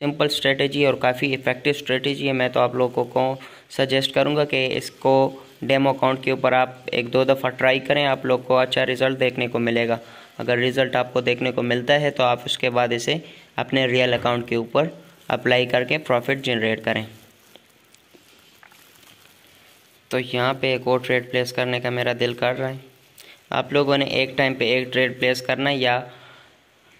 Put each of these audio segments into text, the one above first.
Simple strategy और काफ़ी effective strategy है। मैं तो आप लोगों को सजेस्ट करूंगा कि इसको डेमो अकाउंट के ऊपर आप एक दो दफ़ा ट्राई करें, आप लोग को अच्छा रिज़ल्ट देखने को मिलेगा। अगर रिज़ल्ट आपको देखने को मिलता है तो आप उसके बाद इसे अपने रियल अकाउंट के ऊपर अप्लाई करके प्रॉफिट जनरेट करें। तो यहाँ पे एक और ट्रेड प्लेस करने का मेरा दिल कर रहा है। आप लोगों ने एक टाइम पे एक ट्रेड प्लेस करना है, या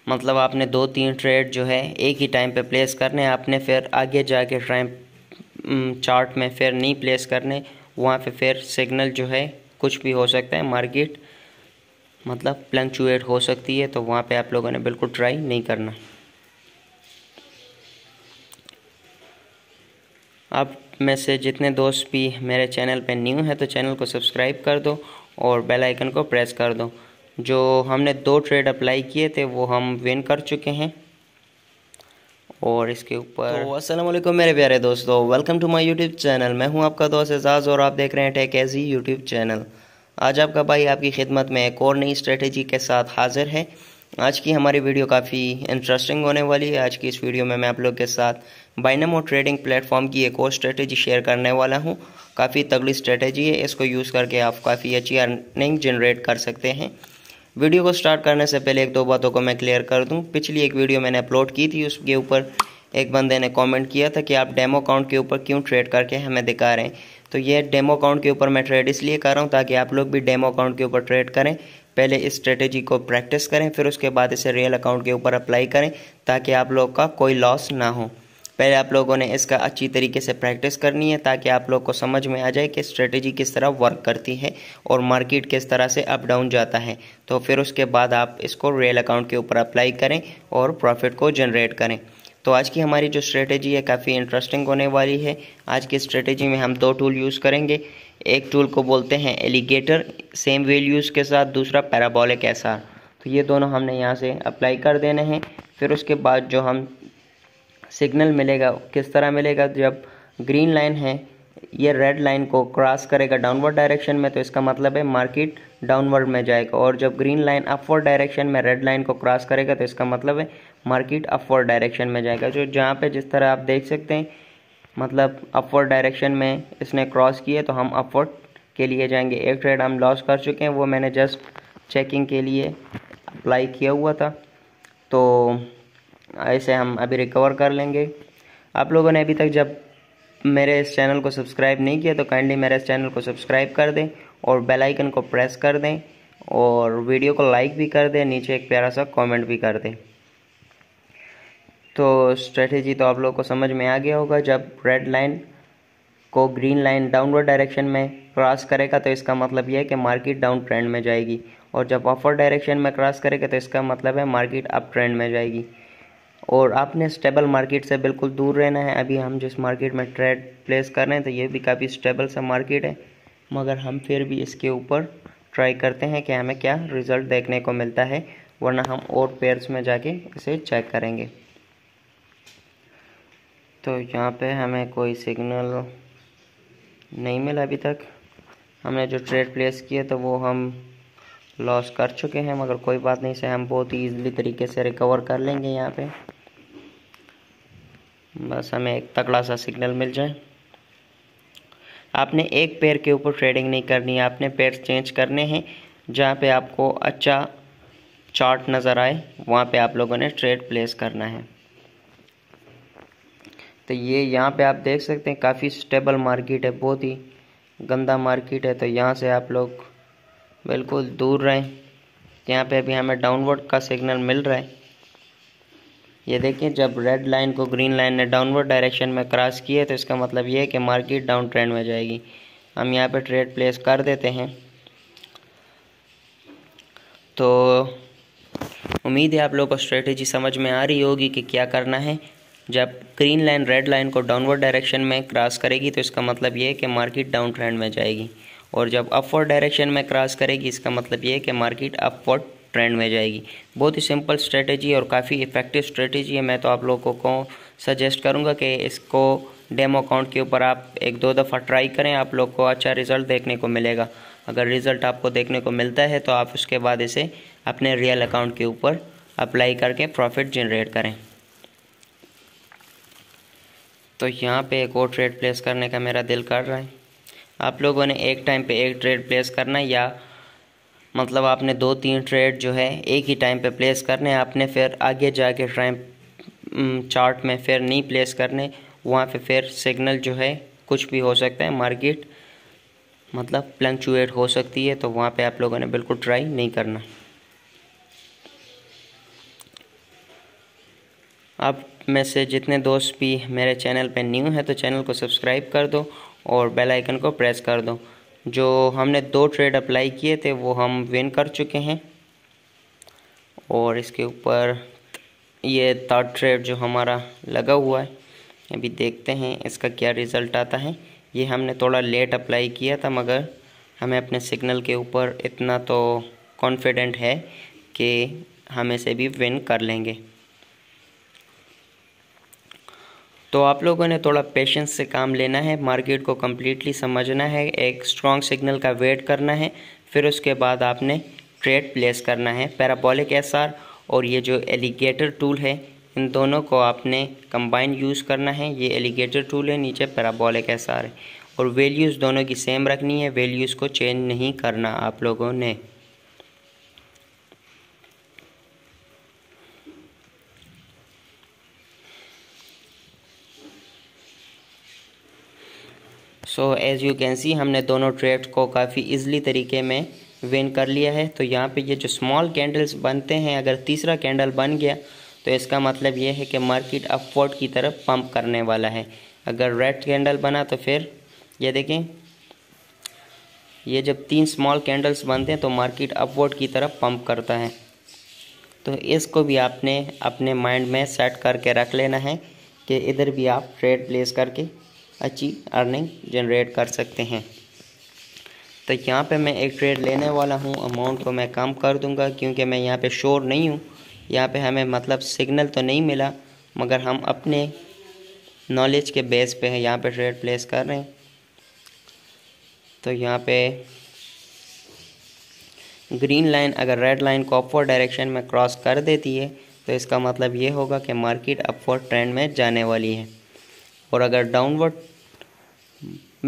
मतलब आपने 2-3 ट्रेड जो है एक ही टाइम पे प्लेस करने हैं। आपने फिर आगे जाके टाइम चार्ट में फिर नहीं प्लेस करने, वहाँ पे फिर सिग्नल जो है कुछ भी हो सकता है, मार्केट मतलब फ्लक्चुएट हो सकती है, तो वहाँ पे आप लोगों ने बिल्कुल ट्राई नहीं करना। आप में से जितने दोस्त भी मेरे चैनल पे न्यू हैं तो चैनल को सब्सक्राइब कर दो और बेल आइकन को प्रेस कर दो। जो हमने 2 ट्रेड अप्लाई किए थे वो हम विन कर चुके हैं। और इसके ऊपर तो अस्सलाम वालेकुम मेरे प्यारे दोस्तों, welcome to my YouTube channel. मैं हूं आपका दोस्त एजाज़ और आप देख रहे हैं टेक एज़ यूट्यूब चैनल। आज आपका भाई आपकी खिदमत में एक और नई स्ट्रेटजी के साथ हाजिर है। आज की हमारी वीडियो काफ़ी इंटरेस्टिंग होने वाली है। आज की इस वीडियो में मैं आप लोग के साथ बाइनमो ट्रेडिंग प्लेटफॉर्म की एक और स्ट्रेटजी शेयर करने वाला हूं। काफ़ी तगड़ी स्ट्रेटजी है, इसको यूज़ करके आप काफ़ी अच्छी अर्निंग जनरेट कर सकते हैं। वीडियो को स्टार्ट करने से पहले 1-2 बातों को मैं क्लियर कर दूं। पिछली एक वीडियो मैंने अपलोड की थी, उसके ऊपर एक बंदे ने कॉमेंट किया था कि आप डेमो अकाउंट के ऊपर क्यों ट्रेड करके हमें दिखा रहे हैं। तो ये डेमो अकाउंट के ऊपर मैं ट्रेड इसलिए कर रहा हूँ ताकि आप लोग भी डेमो अकाउंट के ऊपर ट्रेड करें। पहले इस स्ट्रेटजी को प्रैक्टिस करें, फिर उसके बाद इसे रियल अकाउंट के ऊपर अप्लाई करें ताकि आप लोग का कोई लॉस ना हो। पहले आप लोगों ने इसका अच्छी तरीके से प्रैक्टिस करनी है ताकि आप लोग को समझ में आ जाए कि स्ट्रेटजी किस तरह वर्क करती है और मार्केट किस तरह से अप डाउन जाता है। तो फिर उसके बाद आप इसको रियल अकाउंट के ऊपर अप्लाई करें और प्रॉफिट को जनरेट करें। तो आज की हमारी जो स्ट्रेटजी है काफ़ी इंटरेस्टिंग होने वाली है। आज की स्ट्रेटजी में हम 2 टूल यूज़ करेंगे। एक टूल को बोलते हैं एलिगेटर, सेम वैल्यूज़ के साथ, दूसरा पैराबॉलिक एसआर। तो ये दोनों हमने यहाँ से अप्लाई कर देने हैं। फिर उसके बाद जो हम सिग्नल मिलेगा किस तरह मिलेगा, जब ग्रीन लाइन है ये रेड लाइन को क्रॉस करेगा डाउनवर्ड डायरेक्शन में तो इसका मतलब है मार्केट डाउनवर्ड में जाएगा, और जब ग्रीन लाइन अपवर्ड डायरेक्शन में रेड लाइन को क्रॉस करेगा तो इसका मतलब है मार्केट अपवर्ड डायरेक्शन में जाएगा। जो जहाँ पे जिस तरह आप देख सकते हैं, मतलब अपवर्ड डायरेक्शन में इसने क्रॉस किया तो हम अपवर्ड के लिए जाएंगे। एक ट्रेड हम लॉस कर चुके हैं, वो मैंने जस्ट चेकिंग के लिए अप्लाई किया हुआ था, तो ऐसे हम अभी रिकवर कर लेंगे। आप लोगों ने अभी तक जब मेरे इस चैनल को सब्सक्राइब नहीं किया तो काइंडली मेरे इस चैनल को सब्सक्राइब कर दें और बेल आइकन को प्रेस कर दें और वीडियो को लाइक भी कर दें, नीचे एक प्यारा सा कमेंट भी कर दें। तो स्ट्रेटजी तो आप लोगों को समझ में आ गया होगा। जब रेड लाइन को ग्रीन लाइन डाउनवर्ड डायरेक्शन में क्रॉस करेगा तो इसका मतलब यह है कि मार्केट डाउन ट्रेंड में जाएगी, और जब अपवर्ड डायरेक्शन में क्रॉस करेगा तो इसका मतलब है मार्केट अप ट्रेंड में जाएगी। और आपने स्टेबल मार्केट से बिल्कुल दूर रहना है। अभी हम जिस मार्केट में ट्रेड प्लेस कर रहे हैं तो ये भी काफ़ी स्टेबल सा मार्केट है, मगर हम फिर भी इसके ऊपर ट्राई करते हैं कि हमें क्या रिज़ल्ट देखने को मिलता है, वरना हम और पेयर्स में जाके इसे चेक करेंगे। तो यहाँ पे हमें कोई सिग्नल नहीं मिला अभी तक। हमने जो ट्रेड प्लेस किया तो वो हम लॉस कर चुके हैं, मगर कोई बात नहीं, से हम बहुत ही ईज़िली तरीके से रिकवर कर लेंगे। यहाँ पे बस हमें एक तगड़ा सा सिग्नल मिल जाए। आपने एक पेयर के ऊपर ट्रेडिंग नहीं करनी है, आपने पेयर चेंज करने हैं। जहाँ पे आपको अच्छा चार्ट नज़र आए वहाँ पे आप लोगों ने ट्रेड प्लेस करना है। तो ये यहाँ पे आप देख सकते हैं काफ़ी स्टेबल मार्केट है, बहुत ही गंदा मार्केट है, तो यहाँ से आप लोग बिल्कुल दूर रहें। यहाँ पे अभी हमें डाउनवर्ड का सिग्नल मिल रहा है। ये देखिए, जब रेड लाइन को ग्रीन लाइन ने डाउनवर्ड डायरेक्शन में क्रॉस किया तो इसका मतलब ये है कि मार्केट डाउन ट्रेंड में जाएगी। हम यहाँ पे ट्रेड प्लेस कर देते हैं। तो उम्मीद है आप लोगों को स्ट्रेटजी समझ में आ रही होगी कि क्या करना है। जब ग्रीन लाइन रेड लाइन को डाउनवर्ड डायरेक्शन में क्रॉस करेगी तो इसका मतलब ये है कि मार्केट डाउन ट्रेंड में जाएगी, और जब अपवर्ड डायरेक्शन में क्रॉस करेगी इसका मतलब ये है कि मार्केट अपवर्ड ट्रेंड में जाएगी। बहुत ही सिंपल स्ट्रेटजी और काफ़ी इफ़ेक्टिव स्ट्रेटजी है। मैं तो आप लोगों को सजेस्ट करूंगा कि इसको डेमो अकाउंट के ऊपर आप 1-2 दफ़ा ट्राई करें, आप लोग को अच्छा रिज़ल्ट देखने को मिलेगा। अगर रिज़ल्ट आपको देखने को मिलता है तो आप उसके बाद इसे अपने रियल अकाउंट के ऊपर अप्लाई करके प्रॉफिट जनरेट करें। तो यहाँ पे एक और ट्रेड प्लेस करने का मेरा दिल कर रहा है। आप लोगों ने एक टाइम पे एक ट्रेड प्लेस करना है, या मतलब आपने 2-3 ट्रेड जो है एक ही टाइम पे प्लेस करने हैं आपने, फिर आगे जाके टाइम चार्ट में फिर नहीं प्लेस करने, वहाँ पे फिर सिग्नल जो है कुछ भी हो सकता है, मार्केट मतलब फ्लक्चुएट हो सकती है, तो वहाँ पे आप लोगों ने बिल्कुल ट्राई नहीं करना। आप में से जितने दोस्त भी मेरे चैनल पे न्यू हैं तो चैनल को सब्सक्राइब कर दो और बेल आइकन को प्रेस कर दो। जो हमने 2 ट्रेड अप्लाई किए थे वो हम विन कर चुके हैं, और इसके ऊपर ये 3rd ट्रेड जो हमारा लगा हुआ है, अभी देखते हैं इसका क्या रिज़ल्ट आता है। ये हमने थोड़ा लेट अप्लाई किया था, मगर हमें अपने सिग्नल के ऊपर इतना तो कॉन्फिडेंट है कि हम इसे भी विन कर लेंगे। तो आप लोगों ने थोड़ा पेशेंस से काम लेना है, मार्केट को कम्प्लीटली समझना है, एक स्ट्रॉन्ग सिग्नल का वेट करना है, फिर उसके बाद आपने ट्रेड प्लेस करना है। पैराबॉलिक एसआर और ये जो एलिगेटर टूल है, इन दोनों को आपने कंबाइन यूज़ करना है। ये एलिगेटर टूल है, नीचे पैराबॉलिक एसआर है, और वैल्यूज़ दोनों की सेम रखनी है, वैल्यूज़ को चेंज नहीं करना आप लोगों ने। So as you can see हमने दोनों ट्रेड को काफ़ी ईजिली तरीके में विन कर लिया है। तो यहाँ पे ये जो स्मॉल कैंडल्स बनते हैं, अगर तीसरा कैंडल बन गया तो इसका मतलब ये है कि मार्केट अपवर्ड की तरफ पंप करने वाला है। अगर रेड कैंडल बना तो फिर ये देखें, ये जब 3 स्मॉल कैंडल्स बनते हैं तो मार्केट अपवर्ड की तरफ पंप करता है। तो इसको भी आपने अपने माइंड में सेट करके रख लेना है कि इधर भी आप ट्रेड प्लेस करके अच्छी अर्निंग जनरेट कर सकते हैं। तो यहाँ पे मैं एक ट्रेड लेने वाला हूँ, अमाउंट को मैं कम कर दूँगा क्योंकि मैं यहाँ पे श्योर नहीं हूँ। यहाँ पे हमें मतलब सिग्नल तो नहीं मिला, मगर हम अपने नॉलेज के बेस पे है यहाँ पे ट्रेड प्लेस कर रहे हैं। तो यहाँ पे ग्रीन लाइन अगर रेड लाइन को अपवर्ड डायरेक्शन में क्रॉस कर देती है तो इसका मतलब ये होगा कि मार्केट अपवर्ड ट्रेंड में जाने वाली है, और अगर डाउनवर्ड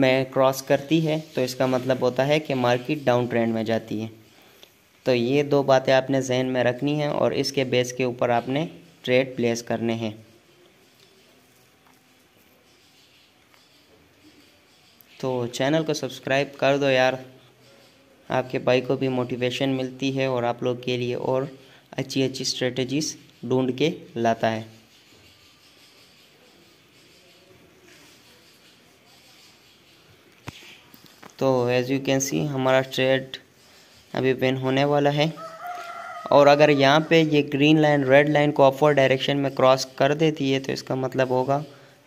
में क्रॉस करती है तो इसका मतलब होता है कि मार्केट डाउन ट्रेंड में जाती है। तो ये 2 बातें आपने जहन में रखनी है और इसके बेस के ऊपर आपने ट्रेड प्लेस करने हैं। तो चैनल को सब्सक्राइब कर दो यार, आपके भाई को भी मोटिवेशन मिलती है और आप लोग के लिए और अच्छी अच्छी स्ट्रेटजीज़ ढूंढ के लाता है। तो एज़ यू कैन सी हमारा ट्रेड अभी विन होने वाला है, और अगर यहाँ पे ये ग्रीन लाइन रेड लाइन को अपवर्ड डायरेक्शन में क्रॉस कर देती है तो इसका मतलब होगा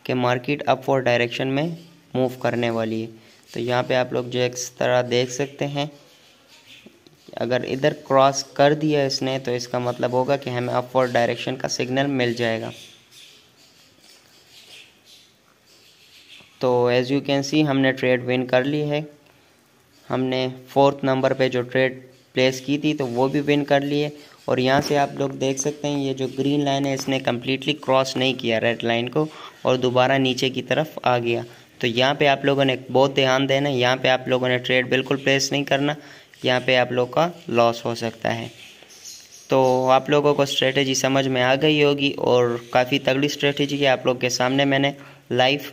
कि मार्केट अपवर्ड डायरेक्शन में मूव करने वाली है। तो यहाँ पे आप लोग जो इस तरह देख सकते हैं, अगर इधर क्रॉस कर दिया इसने तो इसका मतलब होगा कि हमें अपवर्ड डायरेक्शन का सिग्नल मिल जाएगा। तो एज़ यू कैन सी हमने ट्रेड विन कर ली है। हमने 4th नंबर पे जो ट्रेड प्लेस की थी तो वो भी विन कर लिए, और यहाँ से आप लोग देख सकते हैं ये जो ग्रीन लाइन है इसने कम्प्लीटली क्रॉस नहीं किया रेड लाइन को और दोबारा नीचे की तरफ आ गया। तो यहाँ पे आप लोगों ने बहुत ध्यान देना है, यहाँ पे आप लोगों ने ट्रेड बिल्कुल प्लेस नहीं करना, यहाँ पे आप लोग का लॉस हो सकता है। तो आप लोगों को स्ट्रेटेजी समझ में आ गई होगी और काफ़ी तगड़ी स्ट्रेटेजी है। आप लोग के सामने मैंने लाइव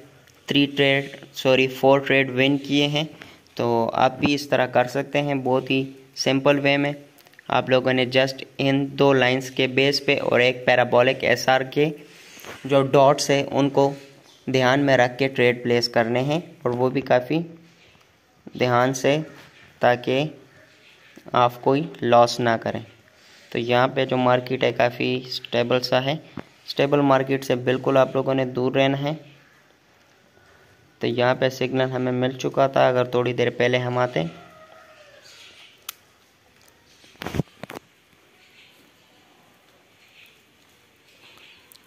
4 ट्रेड विन किए हैं, तो आप भी इस तरह कर सकते हैं बहुत ही सिंपल वे में। आप लोगों ने जस्ट इन 2 लाइंस के बेस पे और एक पैराबॉलिक एसआर के जो डॉट्स है उनको ध्यान में रख के ट्रेड प्लेस करने हैं, और वो भी काफ़ी ध्यान से, ताकि आप कोई लॉस ना करें। तो यहाँ पे जो मार्केट है काफ़ी स्टेबल सा है, स्टेबल मार्केट से बिल्कुल आप लोगों ने दूर रहना है। तो यहाँ पे सिग्नल हमें मिल चुका था अगर थोड़ी देर पहले हम आते।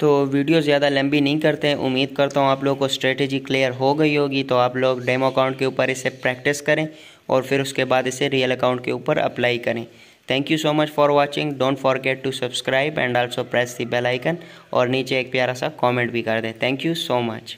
तो वीडियो ज़्यादा लंबी नहीं करते हैं, उम्मीद करता हूँ आप लोगों को स्ट्रेटेजी क्लियर हो गई होगी। तो आप लोग डेमो अकाउंट के ऊपर इसे प्रैक्टिस करें और फिर उसके बाद इसे रियल अकाउंट के ऊपर अप्लाई करें। Thank you so much for watching, don't forget to subscribe and also press the bell icon, और नीचे एक प्यारा सा कॉमेंट भी कर दें। Thank you so much.